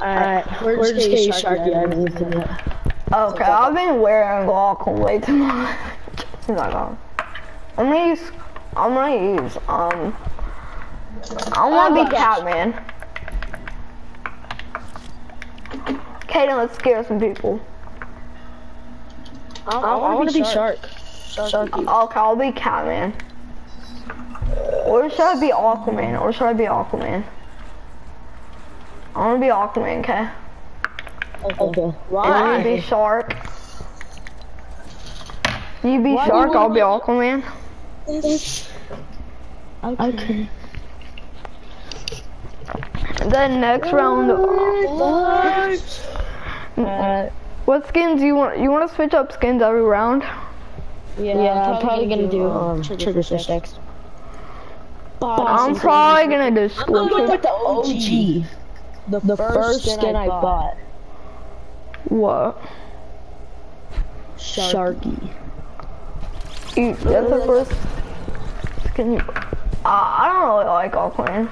We're just getting Shark Okay, I've been wearing Glock way too much. It's not on. I'm gonna use I wanna be Catman. Caden, let's scare some people. I wanna be Shark. Okay, I'll be Catman. Or should I be Aquaman? I wanna be Aquaman, okay? Okay. Why? And I'm gonna be Shark. You be Shark, I'll be Aquaman. Okay. The next round. What skins do you want? You want to switch up skins every round? Yeah, I'm probably gonna do Trigger Sticks. I'm probably gonna do Skull Kid. I'm gonna put the OG. The first skin I bought. What? Sharky. That's the first skin. I don't really like Aquaman.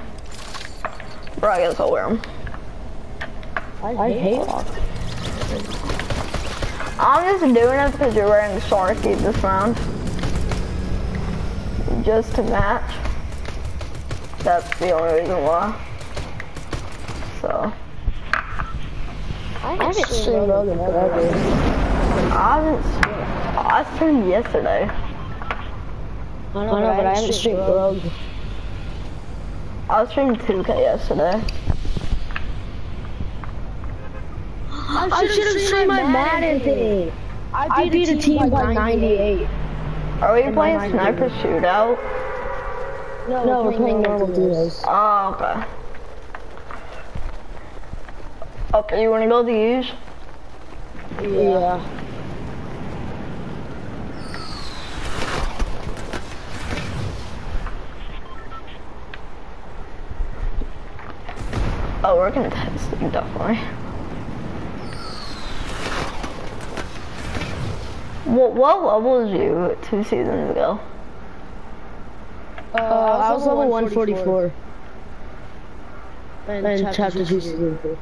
Bro, I guess I'll wear him. I hate Aquaman. I'm just doing it because you're wearing Sharky this round. Just to match. That's the only reason why. So. I haven't streamed Logan ever. I streamed yesterday. I know, but I haven't streamed Logan. I streamed 2K yesterday. I should have streamed my Madden thing. I beat a team by 98. Are we playing Sniper Shootout? No, we're playing normal duos. Oh, okay. Okay, you wanna go to use? Yeah. Oh, we're gonna test it, definitely. What level was you 2 seasons ago? I was level 144. And chapter 2 season 2.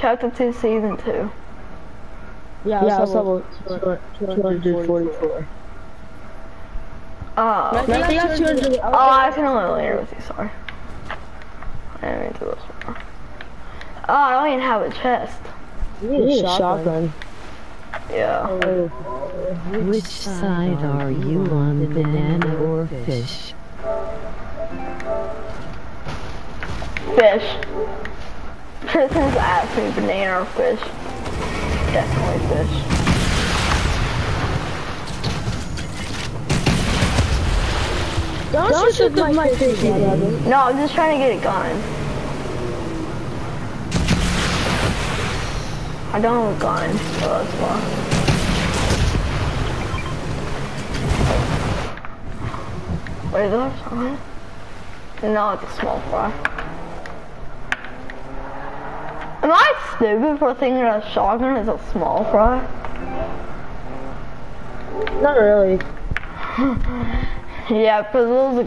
Chapter 2, Season 2. Yeah, I was level 244. I can only later with you, sorry. I didn't mean to listen. Oh, I don't even have a chest. You need a shotgun. Yeah. Which side are you on, banana or fish? Fish. Tristan's asking banana or fish. Definitely fish. Don't shoot with my fish. No, I'm just trying to get it gone. I don't have a gun, so that's why. Wait, is there someone? No, it's a small fry. Am I stupid for thinking a shotgun is a small fry? Not really. Yeah, because I thought it was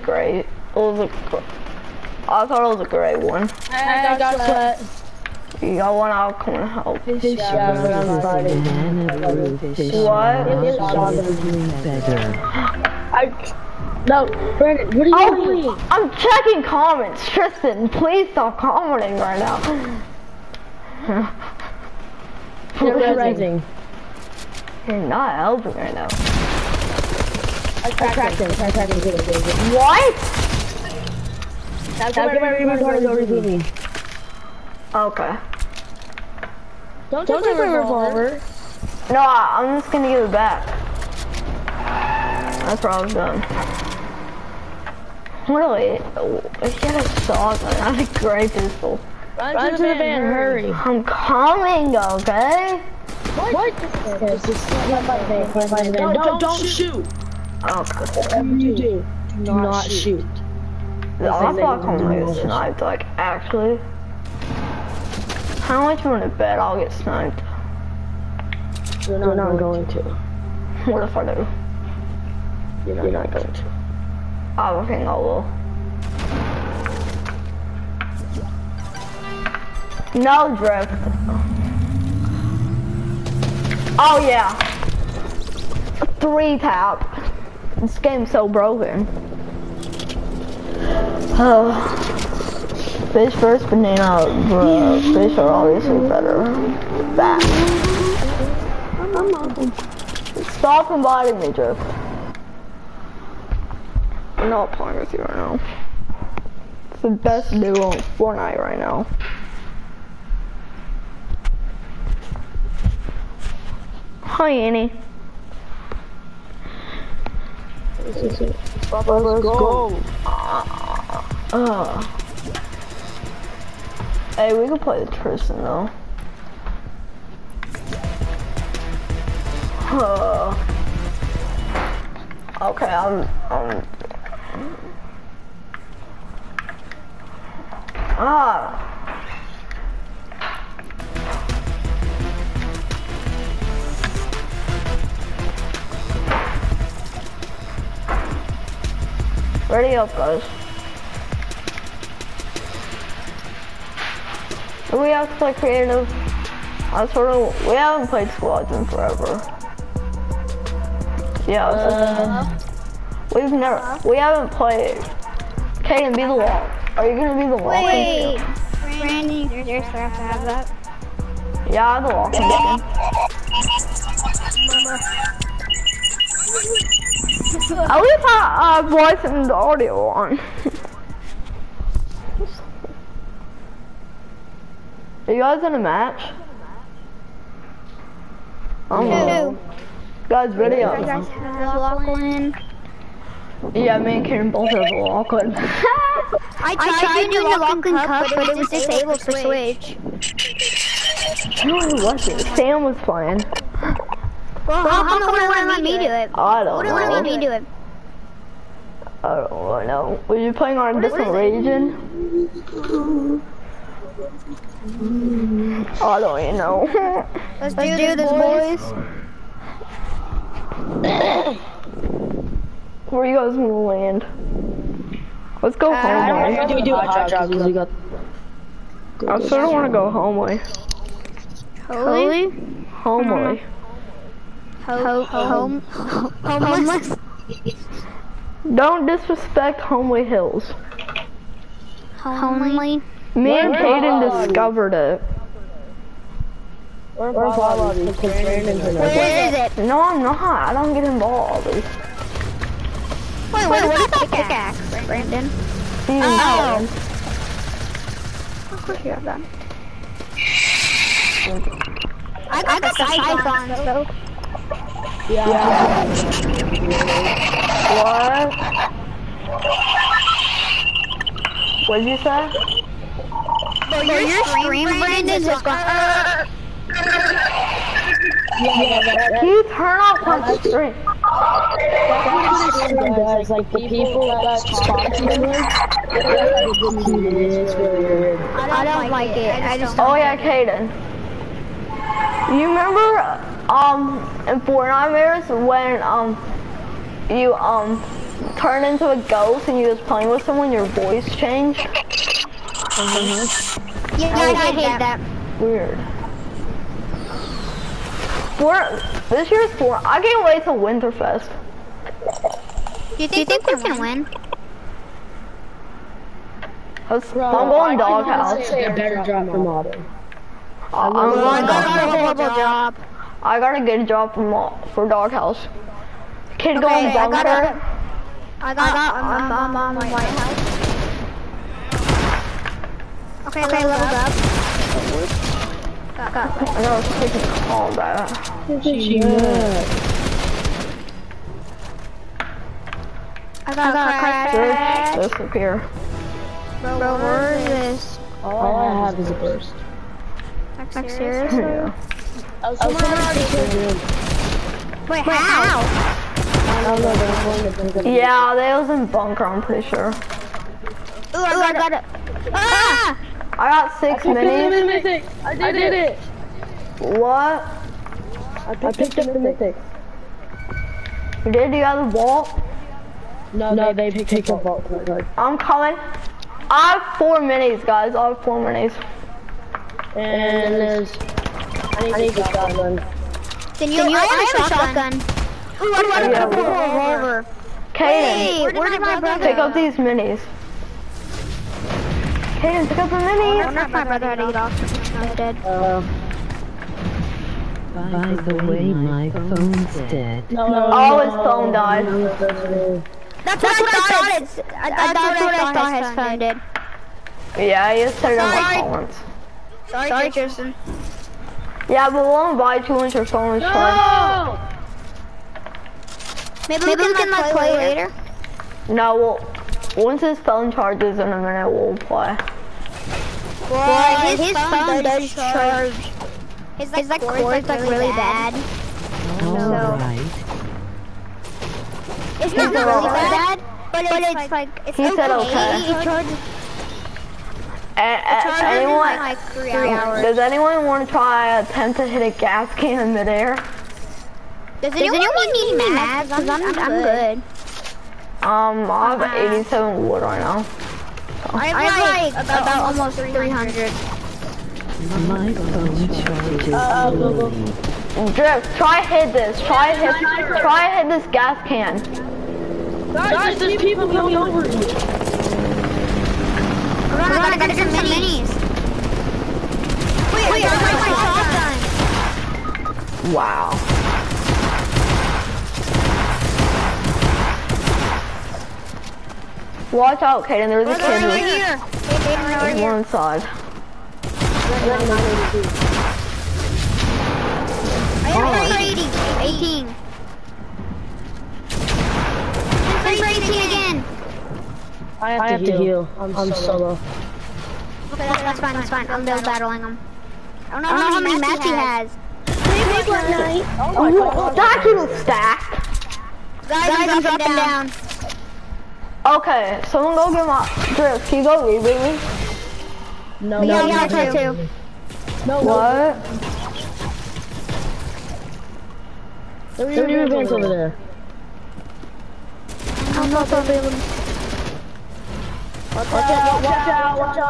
a great one. I got shot. You got one, I'll come and help. No, Brandon, what are you doing? I'm checking comments. Tristan, please stop commenting right now. You're rising. You're not helping right now. I cracked him. What? That's why my revolver is over me. Okay. Don't take my revolver. No, I'm just gonna give it back. That's what I was doing. Really? If you had a shotgun, I had a great pistol. Run to the van, hurry. I'm coming, okay? What? Don't shoot. Whatever you do, do not shoot. I thought I'm gonna get sniped, like, actually. How much you wanna bet I'll get sniped? You're not going to. What if I do? You're not going to. I think I will. No Drift. Oh yeah. 3-tap. This game's so broken. Oh. Fish first banana, bro. Fish are obviously better. Back. Stop inviting me, Drift. I'm not playing with you right now. It's the best duo on Fortnite right now. Hi, Annie. Papa, let's go. Hey, we can play the Tristan though. Okay, I'm. Ready up, guys. We have to play creative. We haven't played squads in forever. Yeah. We haven't played. Caden, be the wall. Are you gonna be the wall? Wait, Randy, you're supposed to have that. Yeah, I'm the wall. At least I voice and the audio on. Are you guys in a match? Oh no. Guys, ready up. Yeah, me and Karen both have a lock-in. I tried doing the lock-in cup, but it was disabled for Switch. No, it wasn't. Sam was playing. Well, how come they wouldn't let me do it? I don't know. Why wouldn't let me do it? I don't really know. Were you playing on a different region? I don't even know. Let's do this, boys. Where you guys wanna land? Let's go home way. Do we do a hot job? I sort of want to go home way. Home way. Homeless. Don't disrespect Homely Hills. Homely? Me and Caden discovered it. Where's Lobby? Where is it? No, I'm not. I don't get involved. Wait, what about pickaxe, Brandon? Oh. Of course you have that. I got the siphons, though. Yeah. What? What did you say? Your stream, Brandon, is just going. Can you turn off my stream? That's like the people that sponsor me. I don't like it. I just. Oh yeah, Caden. You remember? In Fortnite mirrors, when, you, turn into a ghost and you're just playing with someone, your voice changed. Mm-hmm. Yeah, I hate that. Weird. This year's Fortnite, I can't wait till Winterfest. Do you think we can win? I'm going Doghouse. It's a better job for modding. I'm going horrible job. I got a good job for Doghouse. Kid going bunker. I'm on my White House. Okay, leveled up. Got I know it's taking all that. I got a crack. Disappear. Bro, where is this? All I have is a burst. Like seriously? Yeah. Wait, how? Yeah, they was in bunker, I'm pretty sure. Ooh, I got it. Ah! I got 6 minis. I did it. What? I picked up the mythic. Did you have the vault? No, they picked up the vault. I'm coming. I have 4 minis, guys. And there's... I need a shotgun. Senor, I have a shotgun. Ooh, I want a revolver. Caden, where did my brother pick up these minis? Caden, pick up the minis! I don't know if my brother had to get off. I was dead. By the way, my phone's dead. Oh, his phone died. That's what I thought his phone did. Yeah, he just turned on my phone once. Sorry, Jason. Yeah, but won't buy too much your phone is charged. Maybe we can play later. No, well, once his phone charges in a minute, we'll play. Boy, his phone does charge. His like cord's like really bad. So it's not really bad, but it's like he said okay. Anyone? Like 3 hours. Does anyone want to try attempt to hit a gas can in midair? Does anyone need mags? Cause I'm good. I have 87 wood right now. So. I have like about almost 300. My phone charges. Drift, try hit this gas can. Guys, there's people coming over you. I gotta get some minis. Wait, I got my shotgun. Wow. Watch out, Caden. There was a kid right here. There's one inside. I am 18. I'm 18 again. I have to heal. I'm solo. Okay, that's fine. I'm still battling him. I don't know how many mats he has. Oh my god. That kid was stacked. Guys, I'm dropping down. Okay, someone go get my Drift. Can you go rebuild me? No. Yeah, I tried to. What? There are new events over there. I'm not rebuilding. Watch out, I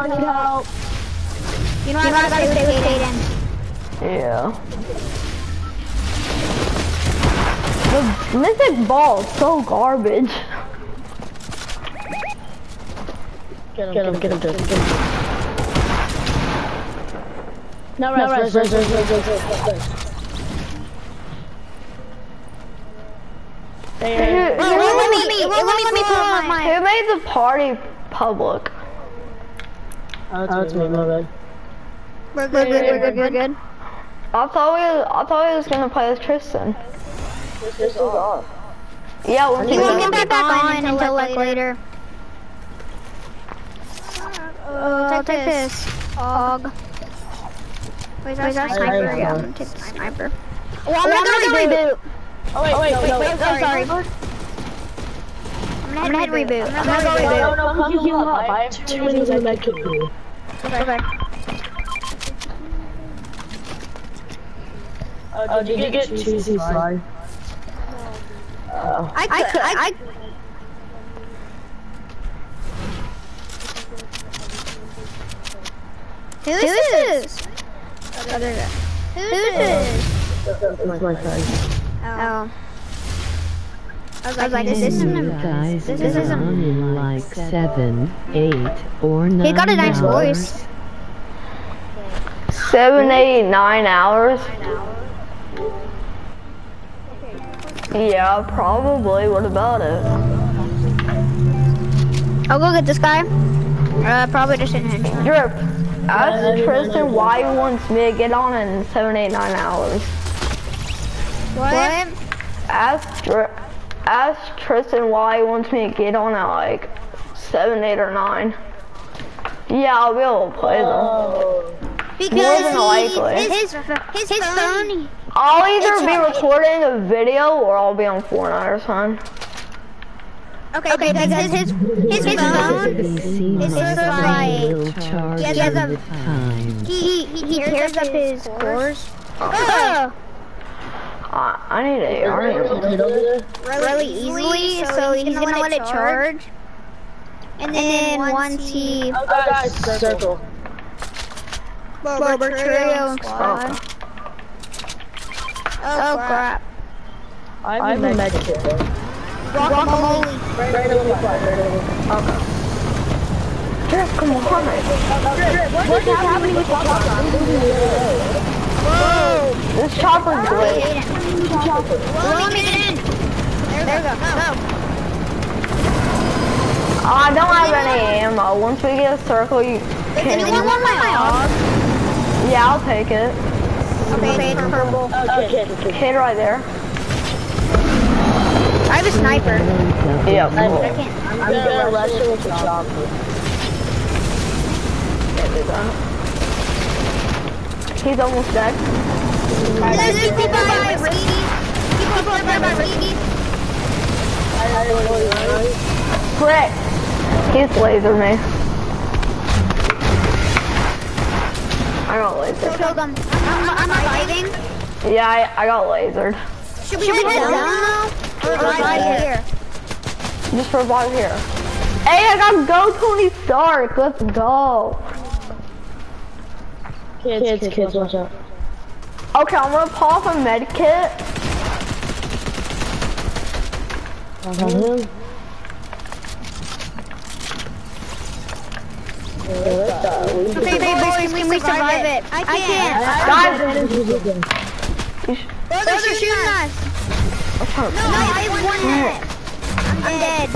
need help. You know I gotta stay with Caden. Yeah. The mythic ball is so garbage. Get him. No, rest. Who made the party public? Oh, that's me, my bad. We're good. I thought we was gonna play as Tristan. This is off. Yeah, we'll get back on until later. I'll take this. Og. Where's our sniper? Yeah, I'm gonna take the sniper. Well, I'm gonna go reboot. Oh wait, sorry. I'm gonna head reboot. I'm gonna go reboot. No, come heal up. I have 2 minutes in the med kit pool. Okay. Oh, did you get cheesy slime? Oh. I could. Who is this? Who is this? That's my friend. Oh. I was like, this isn't like 7, 8, or 9. He got a nice voice. 7, 8, 9 hours. Yeah, probably. What about it? I'll go get this guy. Probably just in here. Drip. Ask Tristan why he wants me to get on in 7, 8, 9 hours. What? Ask Tristan why he wants me to get on at like 7, 8, or 9. Yeah, I'll be able to play them. Because his phone. I'll either be recording a video or I'll be on Fortnite or something. Okay, because his phone is like he tears up his cores. Oh. I need a really easily, so he's gonna let it charge. And then once he... Oh, guys, circle. Bober Trio and Squad. Oh crap. I'm a med kit. Guacamole. Right over the flag, right over the flag. Okay. Drift, come on. What is happening with Guacamole? Whoa! This chopper's good. Let me get in. There we go. Go. I don't have any ammo. Once we get a circle, you can. Does anyone want my AUG? Yeah, I'll take it. Okay, purple. Oh, kid right there. I have a sniper. Yeah, cool. I'm gonna rush it with the chopper. There we go. He's almost dead. There's people by Risky. People by Risky. I don't know. Correct. He's lasered me. I got lasered. Killed him. I'm reviving. Yeah, I got lasered. Should we head down now? Revive here. Just revive here. Hey, I got Go Tony Stark. Let's go. Kids, watch out. Okay, I'm gonna pull off a med kit. Okay, boys, can we survive it? I can't. Those are shooting us. No, I have 1 minute. I'm dead.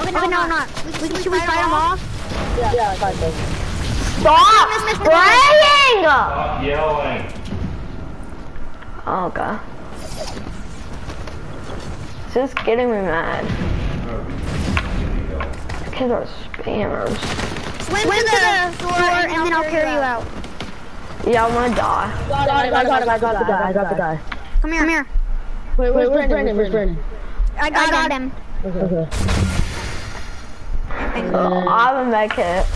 Okay, no, I'm not. Should we fight them off? Yeah, fight them. Stop spraying! Stop yelling. Oh, God. It's just getting me mad. These kids are spammers. Swim to the floor and then I'll carry you out. Yeah, I'm gonna die. I got the guy. Come here. Wait, where's Brandon? I got him. Okay. I'm a med kit.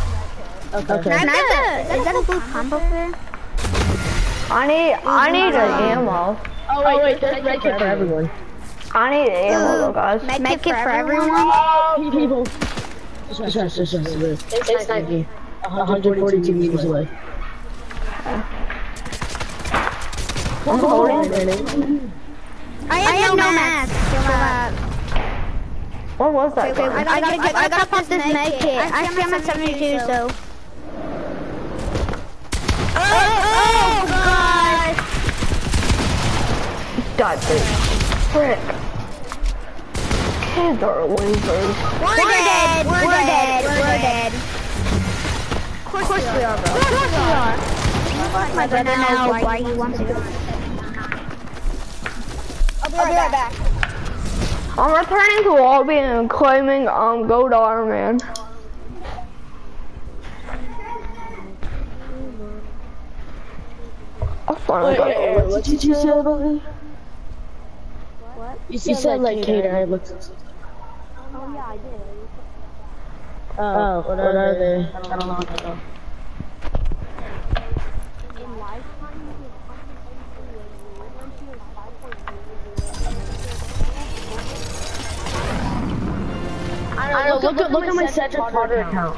Okay. Is that a blue combo there? I need an ammo. Oh wait, there's med kit for everyone. I need ammo though, guys. Med kit for everyone? Oh, people. They sniped me. 142 meters away. I'm holding. I have no mask. What was that? Okay, I gotta pop this med kit. Actually, I'm at 72, so. Oh God! God, dude. Frick. Kids are losers. We're dead. Of course we are, bro. Of course we are. My brother knows why he wants to. I'll be right back. I'm returning to lobby and claiming go to Iron Man. I finally got it. What did you say about me? What? You said like Caden. I looked. Oh, yeah, I did. Oh, what are they? I don't know what they are. In lifetime, you get fucking look at my Cedric Potter account.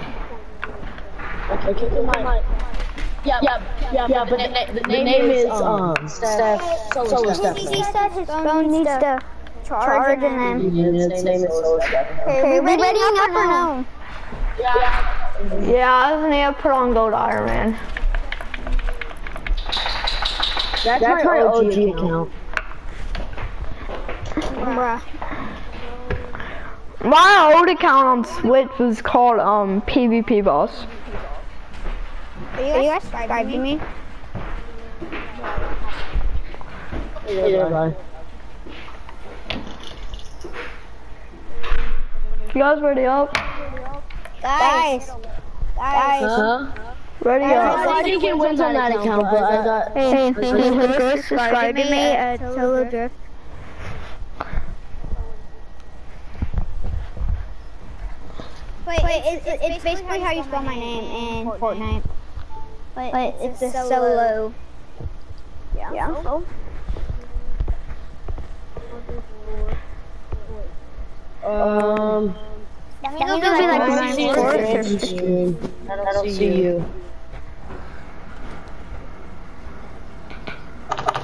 Yeah, but the name is, Steph. Solo Steph. He said his phone needs to charge and then... His name is Solo Steph. Okay, we readying up or no? Yeah, I need to put on Gold Iron Man. That's my OG account. Bruh. My old account on Switch was called, PvP Boss. Are you guys Skyping me? Yeah, bye. You guys ready up? Guys. Ready up. I think it wins on that account, but I got... Hey, subscribe to me at Solo Drift. Wait, it's basically how you spell my name in Fortnite. But it's a solo. Yeah. Oh. That means it'll be like... I don't see you.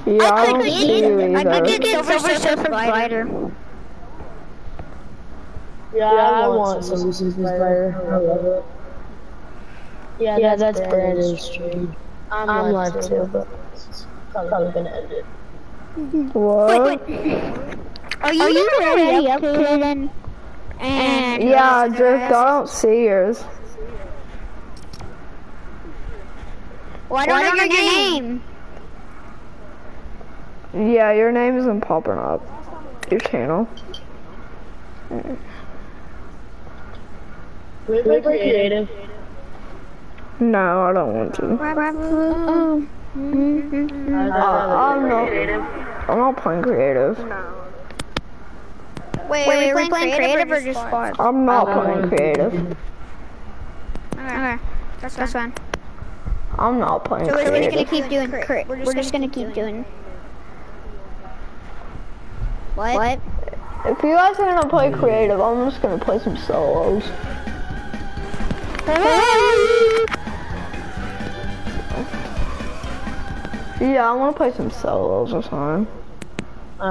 Yeah, I could get Silver Surfer Glider. Yeah, I want Silver Surfer Glider. I love it. Yeah, that's Brandon's trade. I'm live too, but it's probably gonna end it. What? Are you already up, Caden? And yeah, Drift, I don't see yours. Why don't I get your name? Yeah, your name isn't popping up. Your channel. Wait, creative. No, I don't want to. I'm not playing creative. No. Wait, are we playing creative or just squad? I'm not playing creative. Okay, that's fine. I'm not playing creative. So we're just gonna keep doing crit. We're just gonna keep doing. What? If you guys are gonna play creative, I'm just gonna play some solos. Yeah, I wanna play some solos or something. I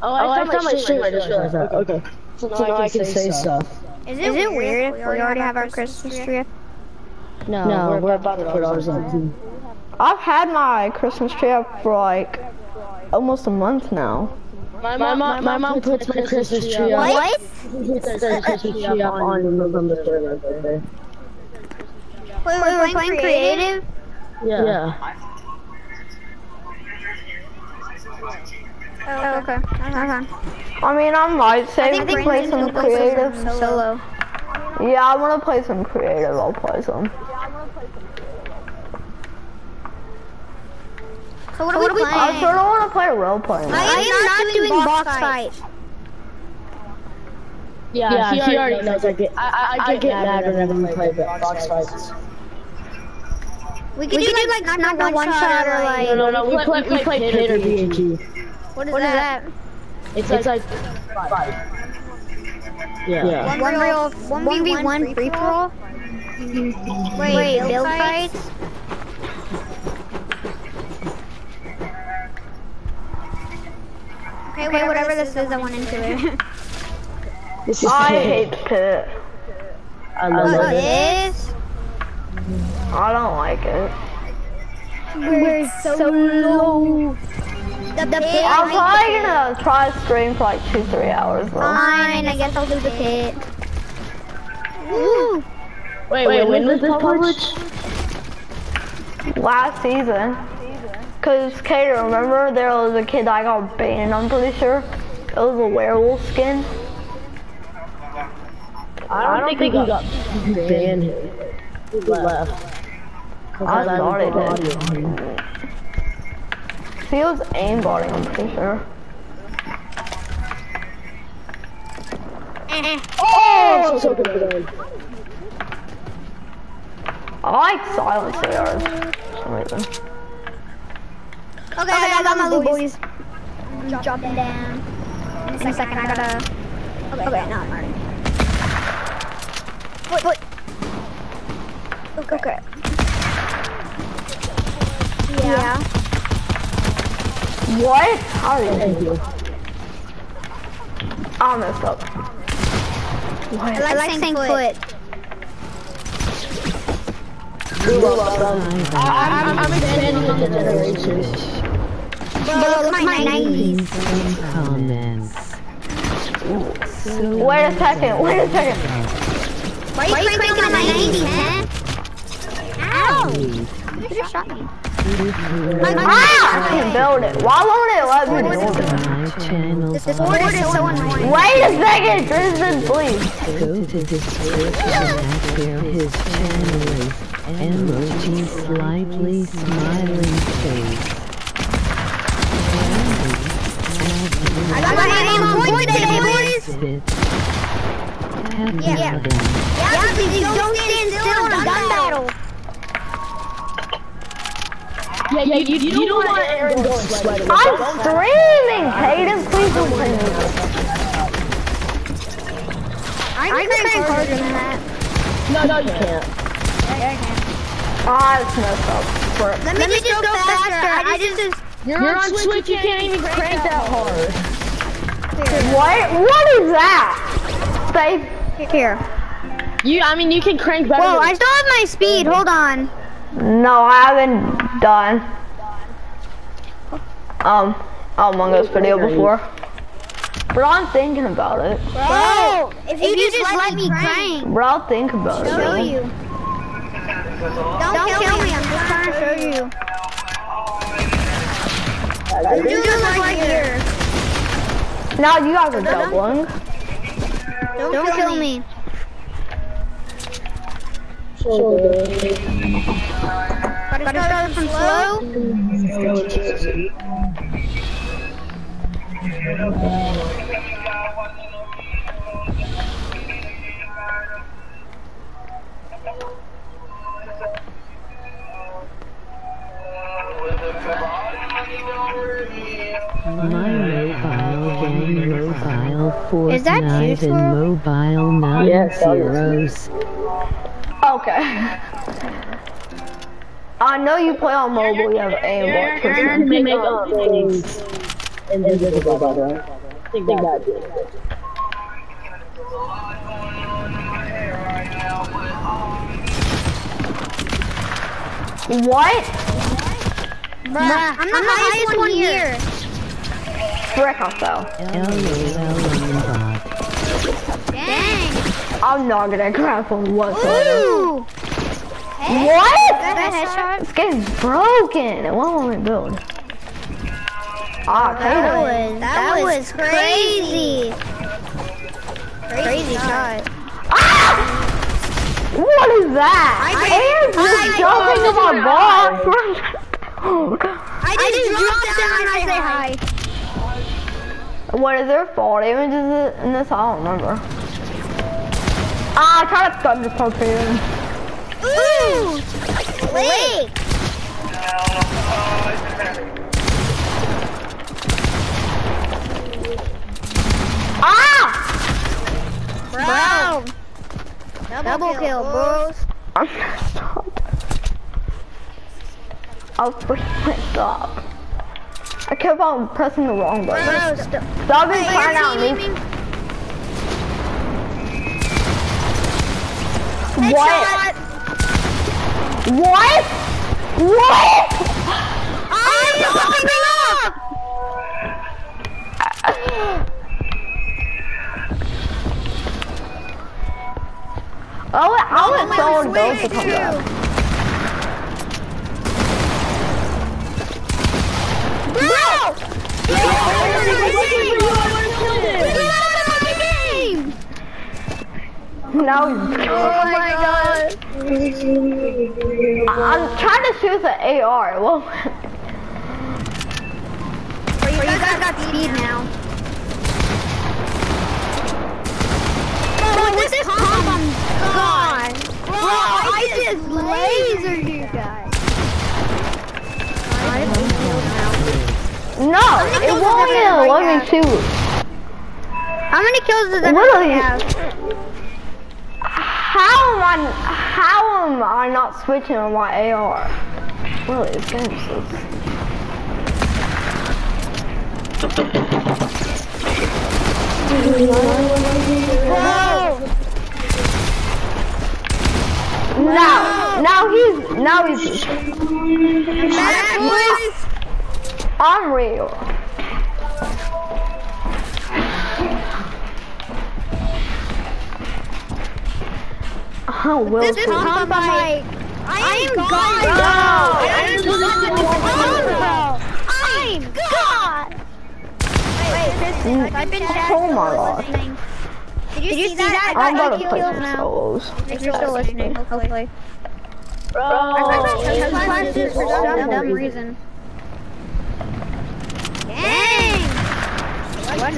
saw my stream, I just realized that. Okay. So now I can say stuff. Is it weird if we already have our Christmas tree up? No, we're about to put ours on. I've had my Christmas tree up for like almost a month now. My mom puts my Christmas tree up. What? Christmas tree up on November 3rd, my birthday. Wait, we're playing creative? Yeah. Oh, okay. I mean, I might say we can play some creative. Solo. Yeah, I want to play some creative. I'll play some. So what are we playing? I sort of want to play role-playing. I am not doing boss fight. Yeah, she already knows. I get mad whenever we play boss fights. We could do like not one shot or like... No, we play pit or BG. What is that? It's like... five. Yeah. One v one free for all? Wait, build fights? Okay, whatever this is, I want into it. I hate pit. I love this. I don't like it. We're so low. I'm probably gonna try to stream for like 2-3 hours though. Fine, I guess I'll do the pit. Ooh. Wait, when was this published? Last season. Cause Caden, remember there was a kid that got banned, I'm pretty sure. It was a werewolf skin. I don't think he got banned. He left. I thought it did. He was aimbotting, I'm pretty sure. Oh! So good. I like silence ARs for some reason. Okay, I got my loot, boys. I'm dropping down. In a second, I gotta... Okay, no, I'm already. Wait. Okay. Yeah. What? How did you? I messed up. What? I like saying foot. I'm expanding on the generations. Bro, look at my 90s. Wait a second. Why are you cranking on my 90s, man? Ow! You just shot me. I can build it. Why won't it let me build it? This board is so annoying. Wait a second, Tristan, please. Go to Discord and share his channel is emoji slightly smiling face. I got my name on point today, boys! Yeah, please don't stand still in a gun battle. Yeah, you don't want Aaron going sweaty. I'm streaming, Caden. Please don't play me. I can play harder than that. No, you can't. Yeah, I can. Ah, it's messed up. Let me just go faster. I just You're on Switch, you can't even crank that hard. What is that? Stay here. I mean, you can crank better. Whoa, I still have my speed, hold on. No, I haven't done Among Us video before. But I'm thinking about it. Bro, if you just let me crank. Bro, I'll think about it. I'll show you. Don't kill me, I'm just trying to show you. I'm doing right here. Now you guys are doubling. Don't kill me. So good. Gotta start from slow. Is that Fortnite and mobile now? Yes. Okay. I know you play on mobile, you have aimbot. They make openings. And then there's a brother. Think about it. What? Bruh, I'm the highest one here. Brick off though. Dang. I'm not gonna grapple whatsoever. Hey, what? That headshot? This game's broken. It won't let me build. Ah, Caden. That was crazy. Crazy shot. Ah! What is that? I am jumping in my box. I just dropped down and I say hi. What is their fault? Even just in this, I don't remember. I kind of got this poke here. Ooh! Wait! Ah! Brown! Double kill, bros. I'm gonna stop. I'll freaking stop. I kept on pressing the wrong button. Bro, stop being crying out me. What? What? What? I'm popping up! I want someone else to come back. No! No. Oh my god. I'm trying to shoot the AR. Well, you guys got speed now. Bro, this combo, god. Bro, I just lasered you guys. No, it won't even let me shoot. How many kills does everyone have? How am I not switching on my AR? Really, it's dangerous. Now he's. I'm real. Oh, well, this combo mic. I am God. I am God. Wait, I've been dead. Did you see that? I'm about to play some solos. If you're still listening, hopefully. Bro, I got for some dumb reason. Dang! What?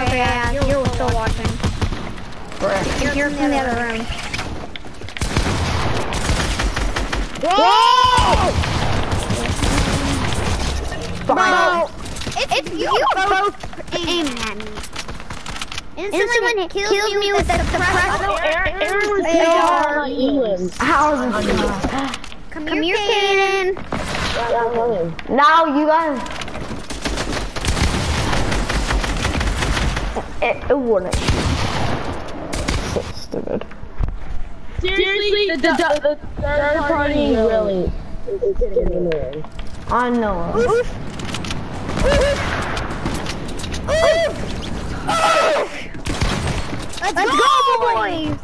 Okay, yeah, you're still watching. You're from the other room. Whoa! Bro, if you both aiming at me. And someone kills me with the suppressor. How is this? Come here, Caden. Now you guys. It wouldn't shoot. So stupid. Seriously, the third party really is getting annoying. I know. Oof. Oof. Oof. Oof. Let's go, boys!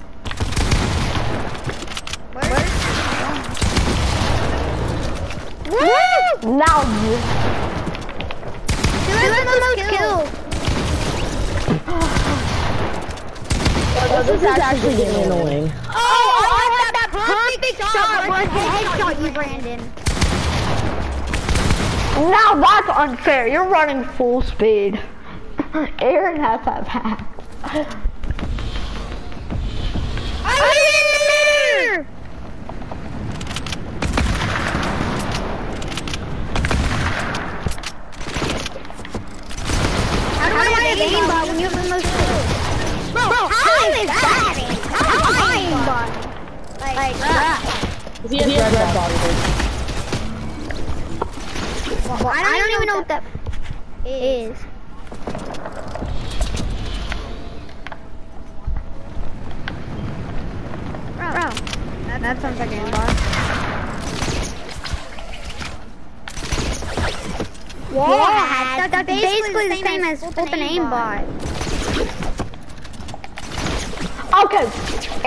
Woo! Now you. This is actually getting annoying. Oh, I had that perfect shot, Brandon. Now that's unfair. You're running full speed. Aaron has that pass. I'm here! Aimbot when you have the most kills. Bro, how is that? How is aimbot? Like that. Well, I don't even know what that is. Bro, that sounds like aimbot. Yeah, that's basically the same as open aimbot. Okay,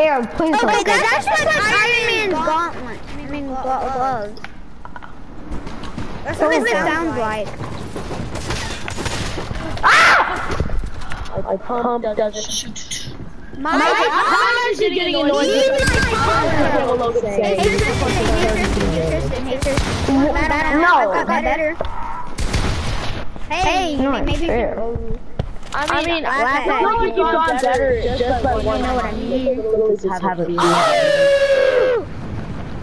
Aaron, please don't. Okay, that's what Iron Man's gauntlet. I mean, gloves. That's what it sounds like. Ah! My pump doesn't shoot. My pump is getting annoyed. No. Hey, maybe you can roll. I mean, I feel like you've gotten better just by one. You know what I mean?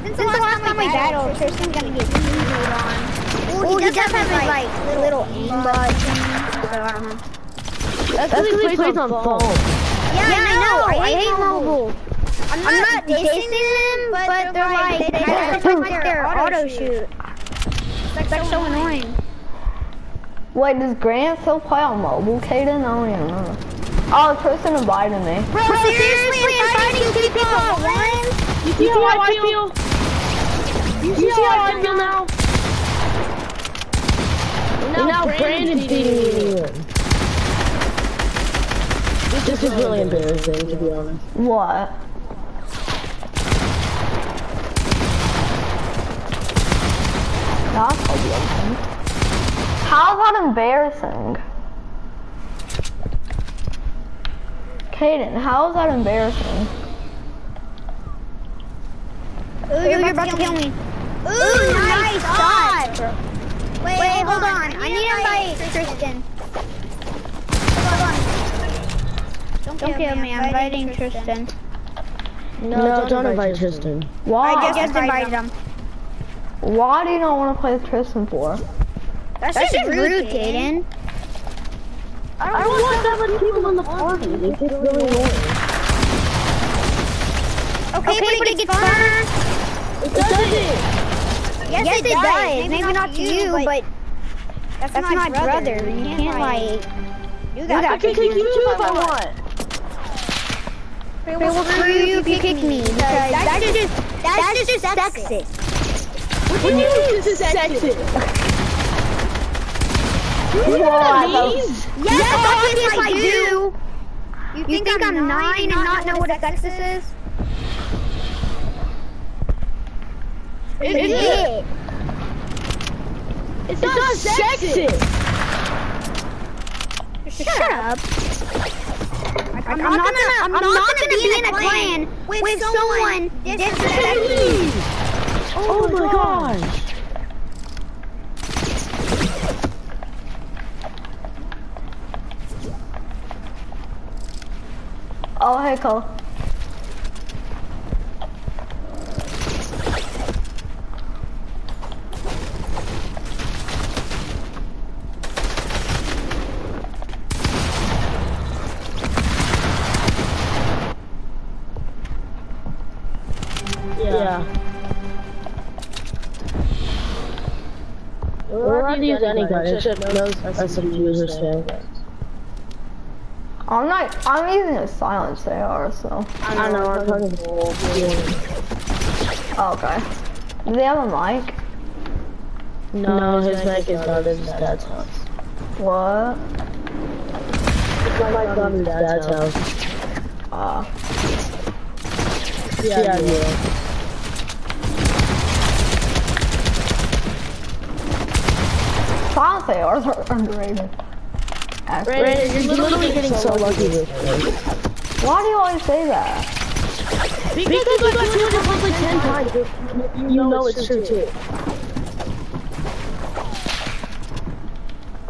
Since the last time I battled, Tristan's gonna get easy on. Ooh, he does have his, like, little aimbot thing. I don't know. That's plays on phone. Yeah, I know. I hate mobile. I'm not dissing them, but they're like, they're auto-shoot. It's, like, so annoying. Wait, does Grant still play on mobile, Caden? I don't even know. Oh, Tristan invited me. Bro, seriously inviting two people at once? You see how I feel now? And now Brandon's beating me. This is really embarrassing, to be honest. What? That's probably okay. How about embarrassing? Caden, how is that embarrassing? Ooh, you're about to kill me. Ooh, nice shot! Wait, hold on. I need to invite Tristan. Hold on. Don't kill me, I'm inviting Tristan. No, don't invite Tristan. Why? I just invited him. Why do you not want to play with Tristan for? That's just rude, Caden. I don't want that many people in the party. It's just really annoying. Okay, but it gets fun. It doesn't. Yes, it does. Maybe not to you, but that's my brother. You can't, like, do that. I can kick you too if I want. They will screw you if you kick me. That's just sexist. What do you mean this is sexist? Yes, I do. You think I'm 9 and not know what a sexist is? It is. It's not sexist. Shut up. I'm not gonna be in a clan with someone disrespecting. Oh my gosh. Oh, hey, Cole. Yeah. We're not using any gun, it's just those SMGs are standard. I'm using a silenced AR, so. I know, I'm talking to you. Oh, okay. Do they have a mic? No, his mic is not in his dad's house. What? It's my mom's dad's house. Ah. Yeah. Silence ARs are underrated. Brandon, you're literally getting so lucky with this. Why do you always say that? Because you got 200 probably 10 times. You know it's true too.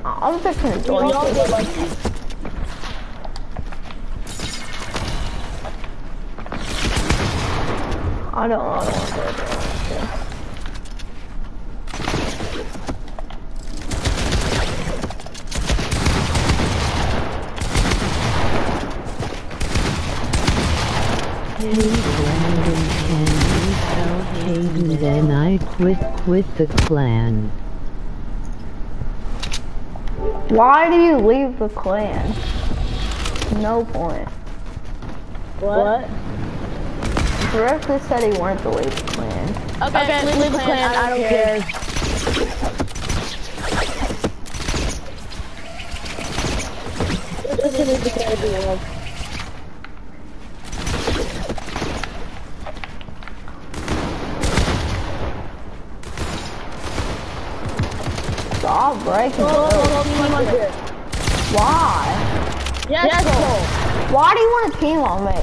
I'm fixing it. We all get lucky. I don't want to do that. Caden, then I quit the clan. Why do you leave the clan? No point. What? Directly said he wanted to leave the clan. Okay, leave the clan, I don't care. Just leave the clan if you want. Stop breaking the rules. Why? Yes, Cole. Why do you want a team on me?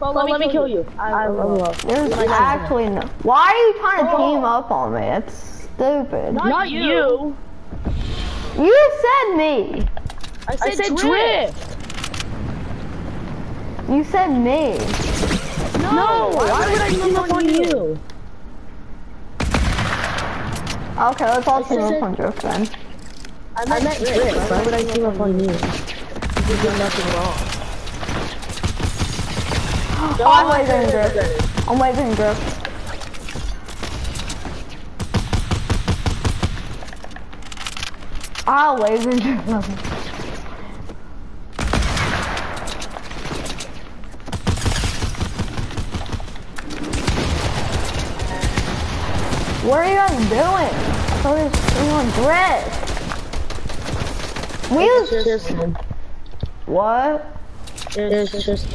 Well, let me kill you. I love you. There's actually no. Why are you trying to team up on me? That's stupid. Not you. You said me. I said Drift. You said me. No. Why would I team up on you? Okay, let's all team up on Drift then. I meant Drift. Why would I team up on you? You did nothing wrong. Oh, I'm waving Drift. I'm waving Drift. I'll wave in Drift. What are you guys doing? I thought it was on Drift. We was just... What? It's just...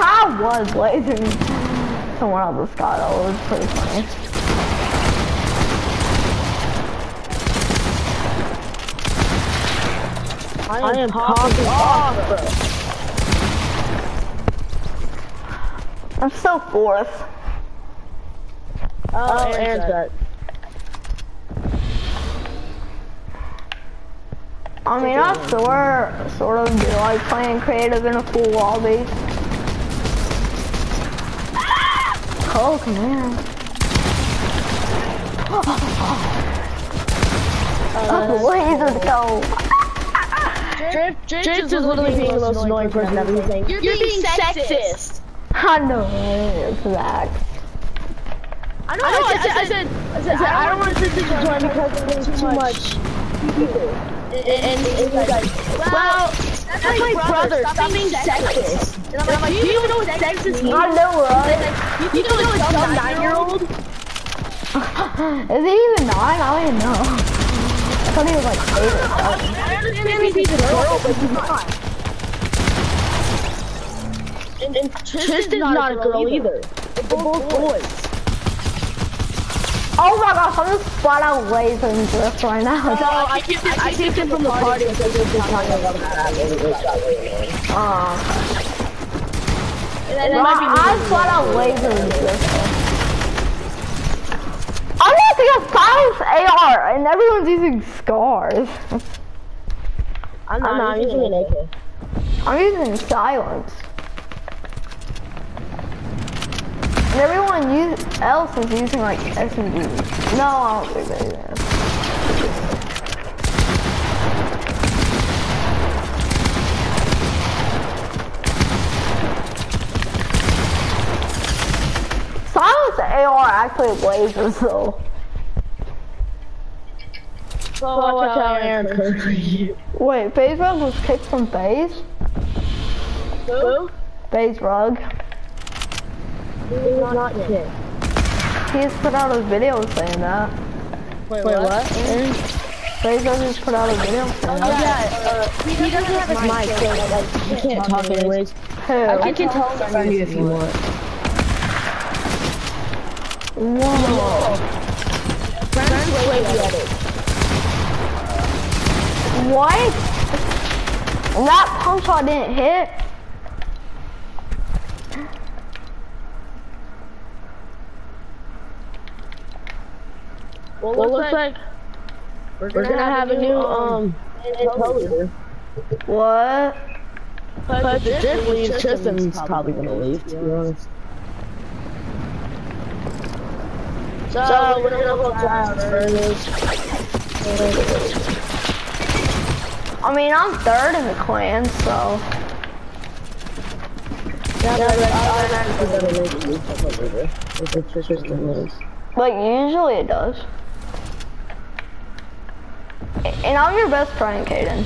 I was lasering someone out of the sky. That was pretty funny. I am popping off, bro. I'm still fourth. Oh, Aaron's back. I mean, I sort of do like playing creative in a full lobby. Cole, come here. Please, let's go. Drift is literally being the most annoying person ever. You're being sexist. I know it's that. I said I don't want to sit this one because there's too much people. And he's like, well, that's my brother. Stop being sexist. And I'm like, do you even know what sexist means? I know, right? You know it's some 9-year-old? Is he even 9? I don't even know. I thought he was like 8 or something. I understand he's a girl, but he's not. And Tristan's not a girl either. They're both boys. Oh my gosh, I'm just flat out lasering Drift right now. No, I kicked him from the party because he was just talking about that. I'm flat out lasering Drift. I'm using a silenced AR and everyone's using scars. I'm not using an AK. I'm using silence. And everyone else is using like SMGs. No, I don't think they do. I play Blazers, so. Watch out, Aaron Curry. Wait, FaZe Rug was kicked from FaZe? Who? FaZe Rug. He was not kicked. He just put out a video saying that. Wait, what? Aaron? FaZe Rug just put out a video saying that. Oh, yeah. He doesn't have his mic, so he can't talk anyways. I can tell him about you if you want. Whoa. Friends, wait. What? That punch shot didn't hit. Well, looks like we're gonna have a new What? But the Drift leaves, Tristan's probably gonna leave, to be honest. So we're gonna go down first. I mean, I'm third in the clan, so. Like, usually it does. And I'm your best friend, Caden.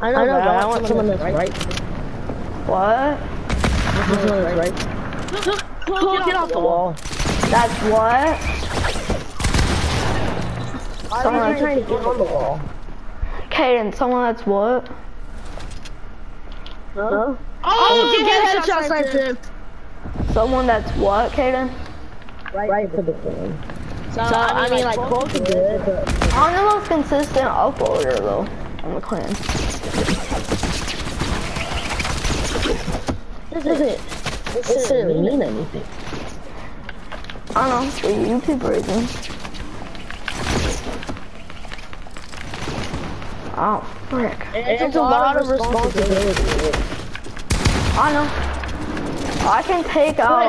I know, but I want someone that's right. What? Get off the wall. That's what? Someone trying to get on the wall. Caden, someone that's what? No. Oh, you get headshots like this. Someone that's what, Caden? Right for the thing. So I mean, like, both are good, but... I'm the most consistent uploader, though, on the clan. This doesn't mean anything. I don't know, for YouTube reasons. Oh, frick. It's a lot of responsibility. I know. I can take out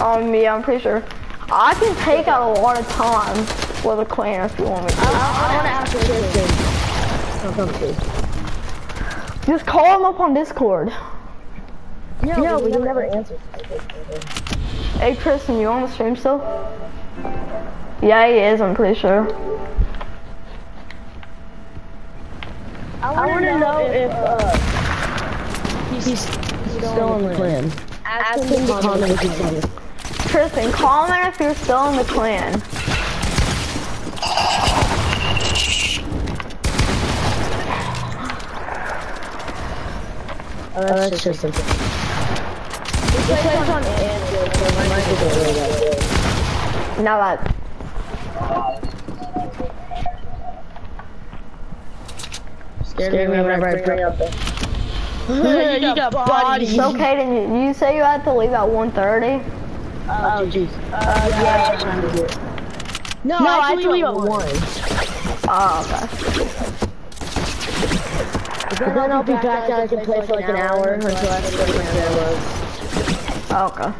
I'm pretty sure. I can take out a lot of time with a clan if you want me to. I want to ask a question. Just call him up on Discord. No, we never answer. Hey, Tristan, you on the stream still? Yeah, he is, I'm pretty sure. I want to know if he's still in the clan. Ask him to comment if he's on the clan. Tristan, comment if you're still in the clan. That's Tristan. He plays on Android, so I might be good at it. Now that... Scared me whenever I bring up this. You got bodies. So Caden, you say you had to leave at 1:30? Oh jeez. Yeah, I'm trying to do it. No, I actually leave at 1. Oh, okay. Then I'll be back and I can play for like an hour until I have to go to my family. Oh, okay.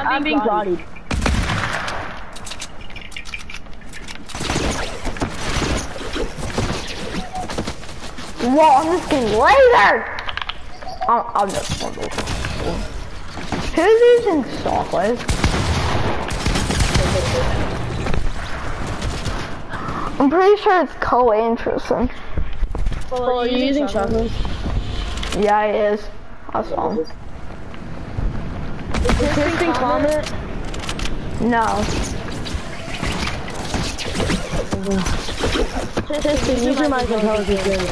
I'm being bodied. Whoa, I'm just getting lasered! I'm just wondering. Who's using shockwave? I'm pretty sure it's co-interesting. Well, are you using shockwave? Yeah, it is. I saw him. Is Tristan comment? No. Tristan, use your mic and tell us you're doing it.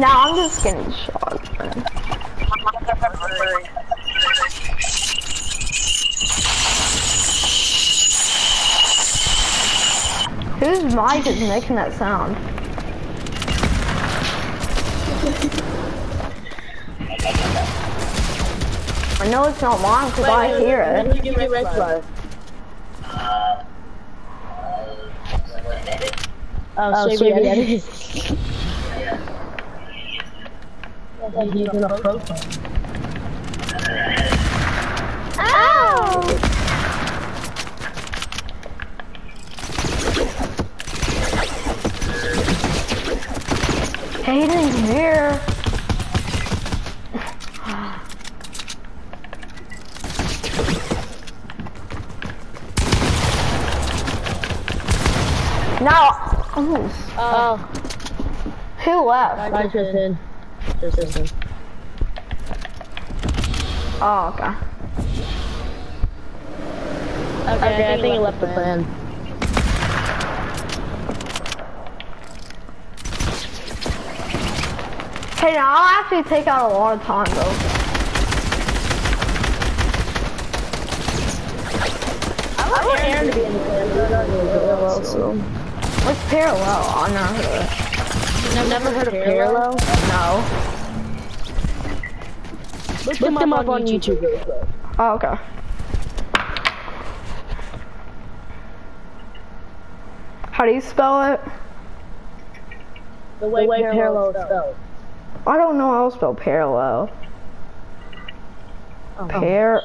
No, I'm just getting shot, man. Whose mic is making that sound? I know it's not mine because I hear it. Give me red flag. Oh, save the edit. Ow! Caden's here. Now, who left? I just did. Oh, okay. Okay, I think he left the plan. Hey, now I'll actually take out a lot of time though. I want Aaron to be in the parallel, so. What's parallel? Oh, no. I've never heard of parallel? No. Look them up on YouTube. Oh, okay. How do you spell it? The way parallel is spelled. I don't know how to spell parallel. Oh.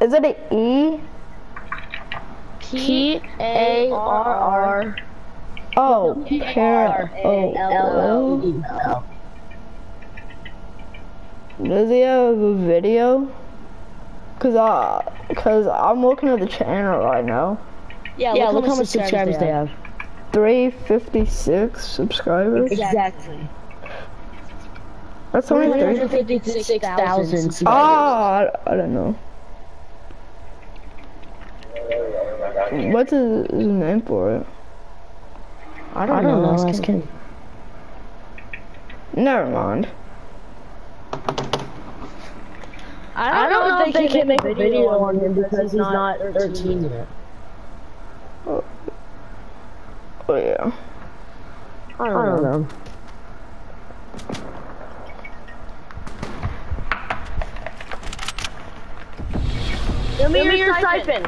Is it an E? P-A-R-R. Oh, parallel. Does he have a video? Cause I'm looking at the channel right now. Yeah, look how much subscribers they have. 356 subscribers? Exactly. That's only 356,000. Oh, I don't know. What's his name for it? I don't know. Skin. Never mind. I don't know if they can make a video on him because he's not 13 yet. Oh yeah. I don't know. Give me your siphon.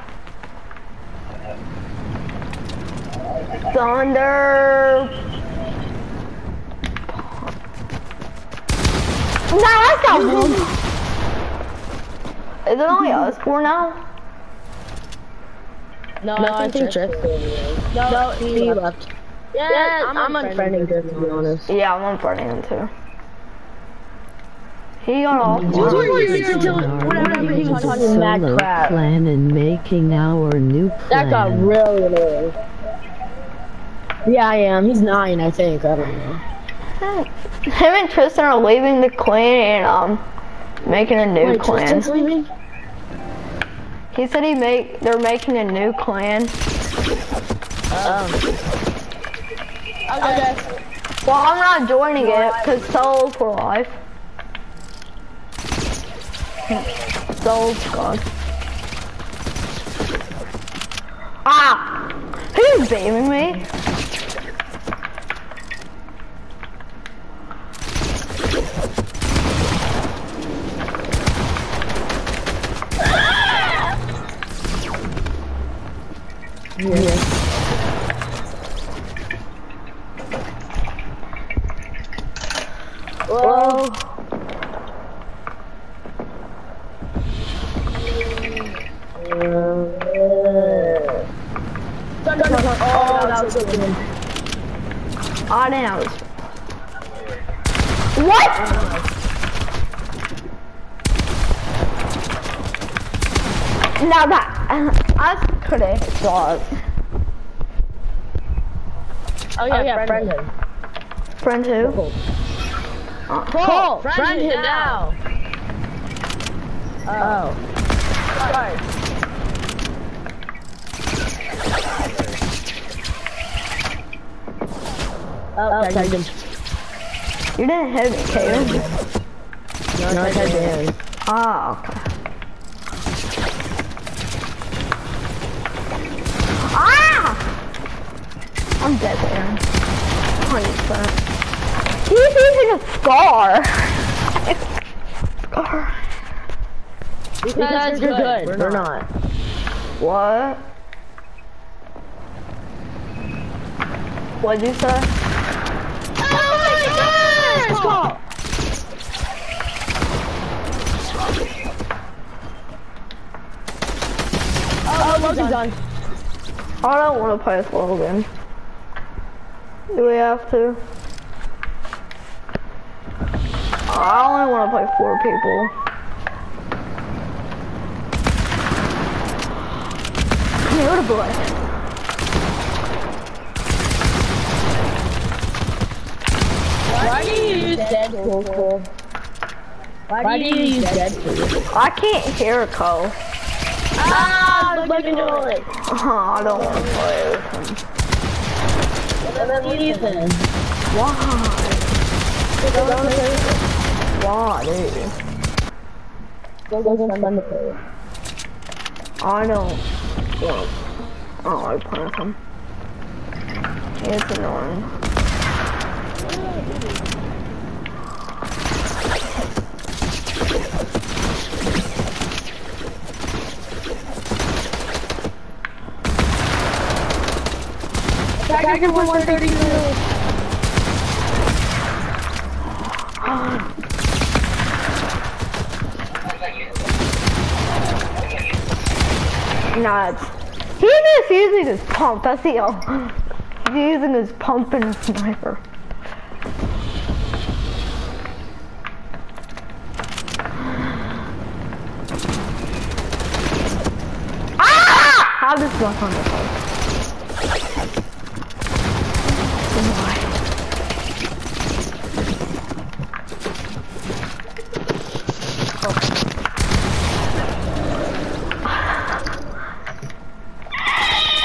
Thunder. No, that's not one. Is it only us four now? No, I think Drift. No, he left. Yeah, I'm unfriending Drift, to be honest. Yeah, I'm unfriending him too. He got off. Plan and making our new plan. That got really annoying. Yeah, I am. He's 9, I think. I don't know. Him and Tristan are leaving the clan and making a new clan. Tristan's leaving? He said they're making a new clan. Okay. Well, I'm not joining it because solo for life. Soul's gone. Ah! Who's beaming me? Yes. Whoa. I didn't know. What? Now that I could have hit dog. Oh yeah, friend who? Cole, friend him now. Sorry. Oh, you didn't hit me, Caden. No, I tagged him. Oh, okay. Ah! I'm dead there. 100%. He's using a scar. Because you're good. We're not. What? What'd you say? Oh my god! Oh, Logan's done. I don't want to play with Logan. Do we have to? I only want to play 4 people. Beautiful. Why do you use Deadpool? Why do you use Deadpool? I can't hear a call. Ah, Logan Doyle. I don't want to play with him. And then we need him. Why? Wow, dude. I don't. I don't like playing with him. It's annoying. Attacker 130. Nah, he's using his pump. I see him. He's using his pump and his sniper. Ah! How does block on the phone? Why? Okay.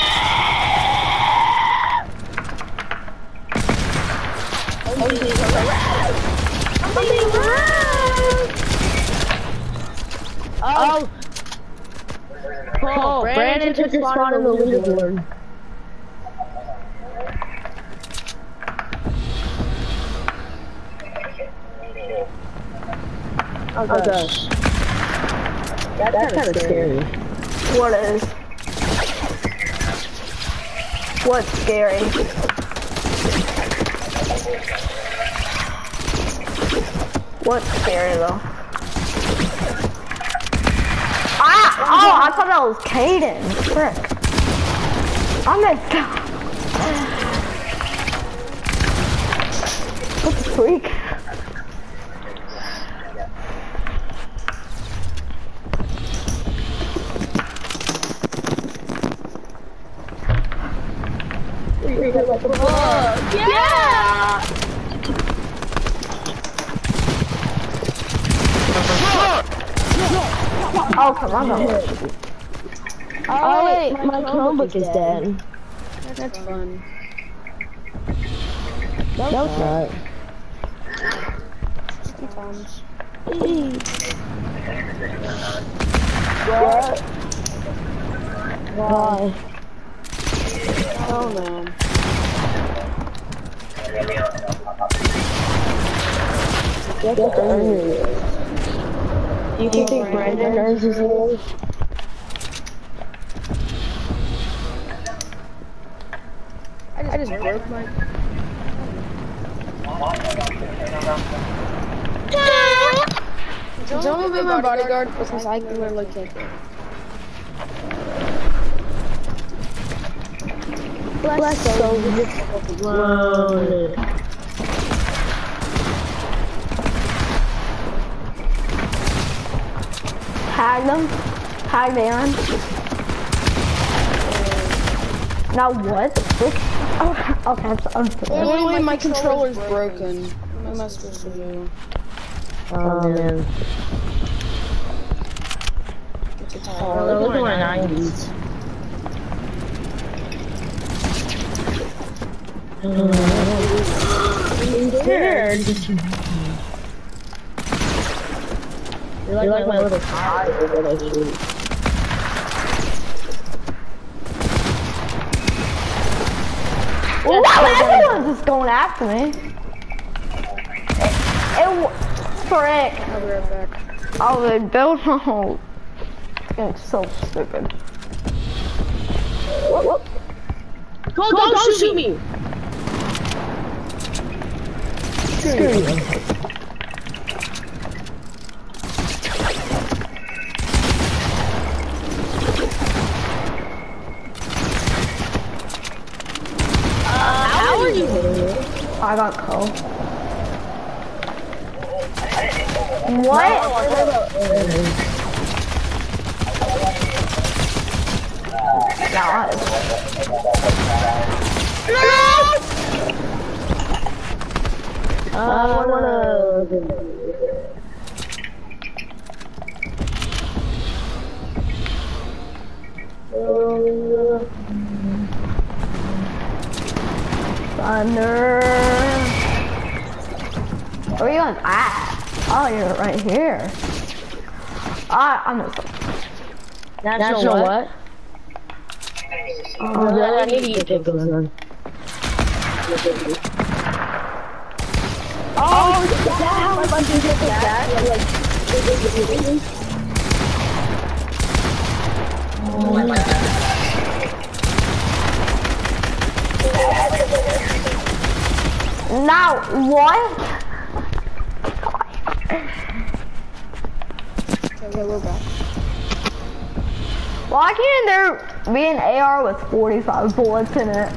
Took the spot on the leaderboard. Oh gosh. That's kind of scary. What is? What's scary? What's scary though? Oh, I thought that was Caden. Frick. I messed up. What the freak? Oh, yeah! Oh, come on. Oh, wait, my Chromebook is dead. That's fun. No, it's not. 60 times. What? Why? Oh, man. Get the Do you think Brandon knows his name? I just broke my... Don't move my bodyguard because I can really look at it. Bless soldiers. Wow. Tag them. Tag man. Now what? Oh, okay, I'm sorry. Literally, my controller's broken. What am I supposed to do? Oh, man. Oh, they're looking like 90s. I'm scared. You're like my little tie over my shoes. Wow, everyone's just going after me. Frick. I'll be right back. I would build a hole. It's so stupid. Whoop, whoop. Go, don't shoot me. How are you? I got cold. What? God. No! I wanna... Thunder. Where are you going? Ah! Oh, you're right here. Ah, I'm not... National what? Oh, I need to get those on. Oh, is that how much you get that? Oh my God. Now, what? Okay, we're back. Why can't there be an AR with 45 bullets in it?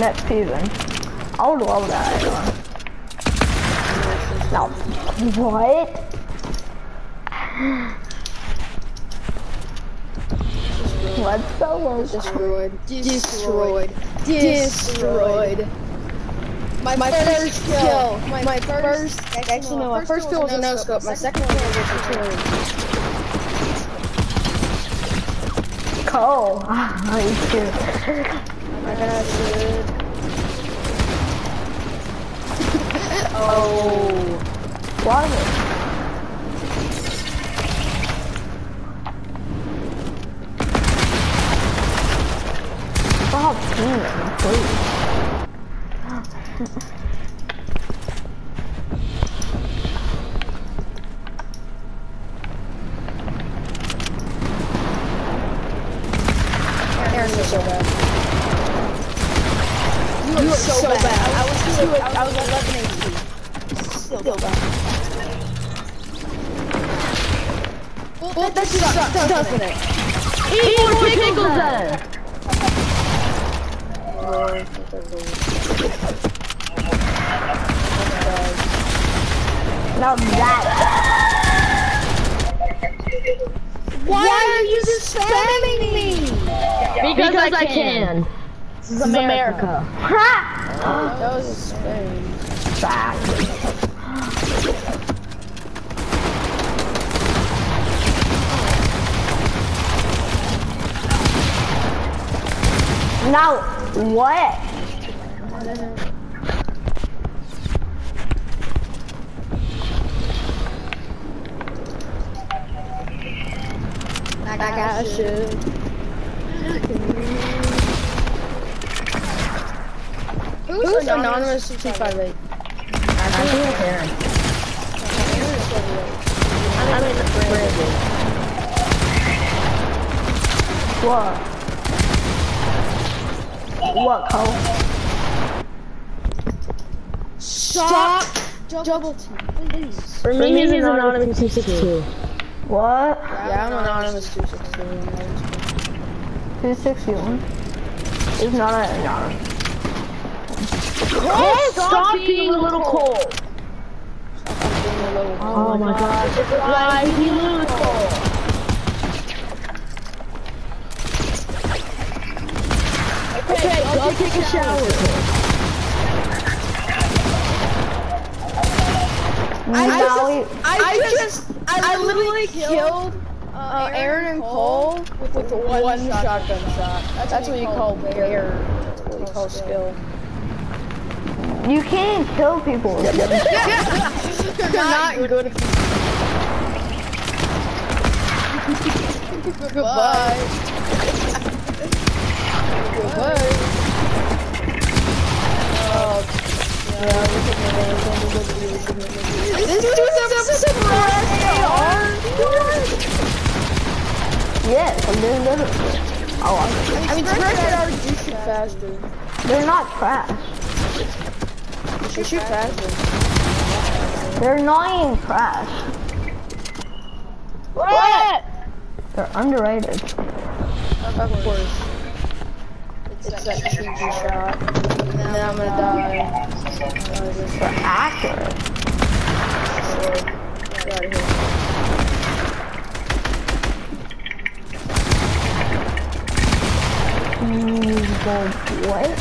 Next season. I would love that AR. No. What? What's the word? Destroyed. Destroyed. Destroyed. My first kill. My first. Actually, no. My first kill was a no scope. My second kill was a turret. Oh, I need to. I got it. Oh, what? Stop doing it, doesn't it? Eat more pickles then! Now that! Why are you spamming me? Because I can. This is America. Ha! Oh, that was a spam. Back. Now, what? I got shit. Who's anonymous 258? I think it's Aaron. I'm in the fridge. What? What, Cole? Shock! Double team, please. For me, he's anonymous 262. What? Yeah, I'm anonymous 262. 261? It's not an anonymous. Cole, stop being a little cold. Oh my gosh. Why is he little cold? Okay, go take a shower. I literally killed Aaron and Cole with one shotgun shot. That's what you call bear. That's what you call skill. You can't kill people. You're not good. Goodbye. What? Oh, yeah, this is a AR? Yes, I'm doing this. Oh, I mean, Drift AR do shit faster. They're not trash. Shoot fast. They're not even trash. What? They're underrated. Of course. It's such a huge shot. And then I'm gonna die. They're accurate. Get out of here. What?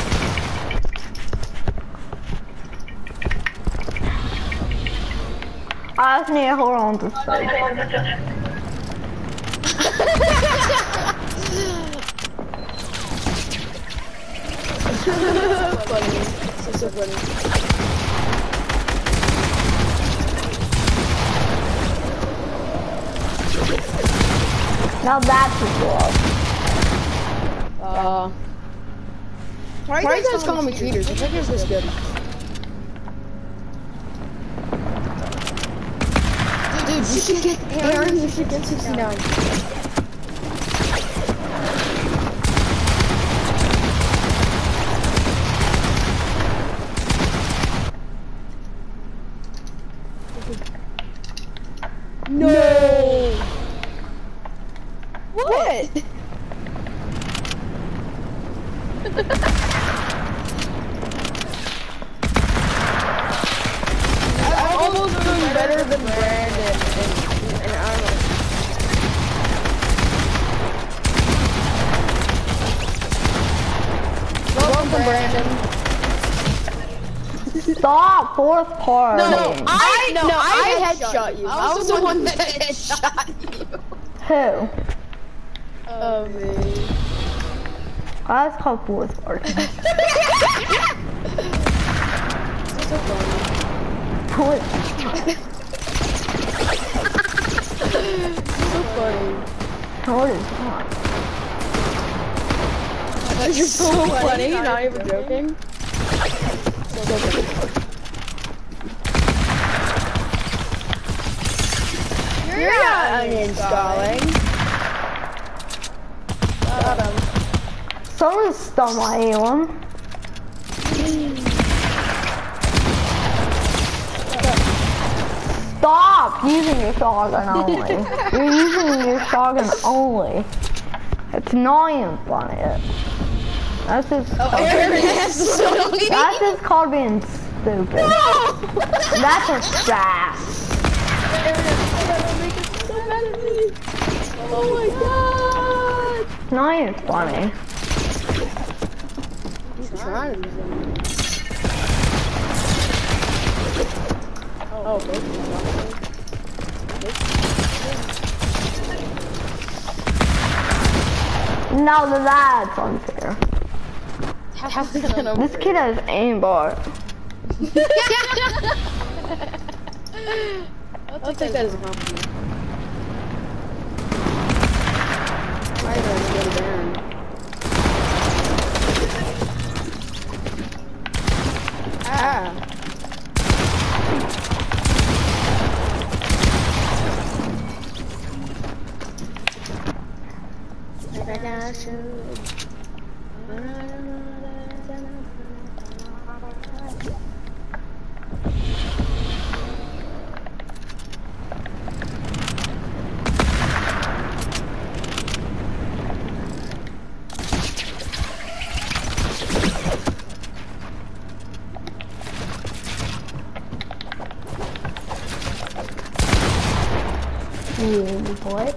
I just need to hold on to this. Funny. It's so funny. Now that's a vlog. Why are you guys calling me cheaters? The trigger's this good. Dude, you should get Aaron. You should get 69. Hard. No, I headshot you. I was the one that headshot you. Who? Oh, me. That's called fourth part. What? So funny. What is that? You're so funny. You're not even joking. So you're not uninstalling. Got him. Someone stole my aim. Stop using your shotgun only. You're using your shotgun only. It's not even funny. That's just. Oh, that's just called being stupid. No! That's just fast. Oh my god! Not even funny. He's trying. Oh, both. Now that's unfair. This kid has aimbot. I'll take that as a compliment. I gotta down. What?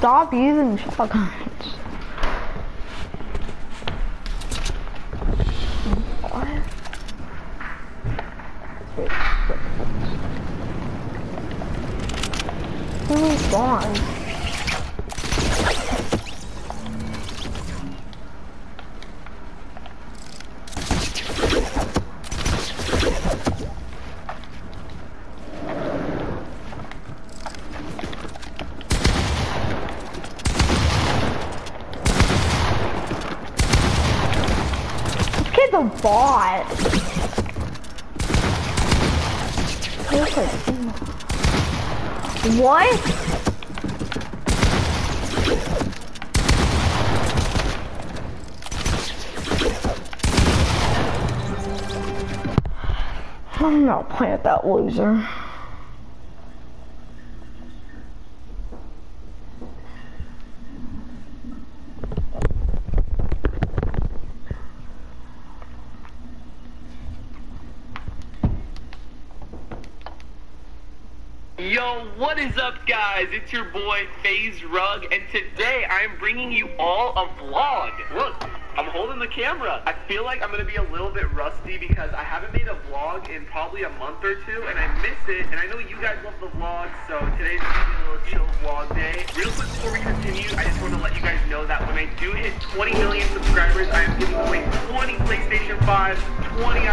stop using shotguns. What? Who's gone? A bot. What? I'm not playing with that loser. What is up, guys? It's your boy FaZe Rug, and today I'm bringing you all a vlog. Look, I'm holding the camera. I feel like I'm gonna be a little bit rusty because I haven't made a vlog in probably a month or two, and I miss it. And I know you guys love the vlog, so today's gonna be a little chill vlog day. Real quick before we continue, I just want to let you guys know that when I do hit 20 million subscribers, I am giving away 20 PlayStation 5s, 20.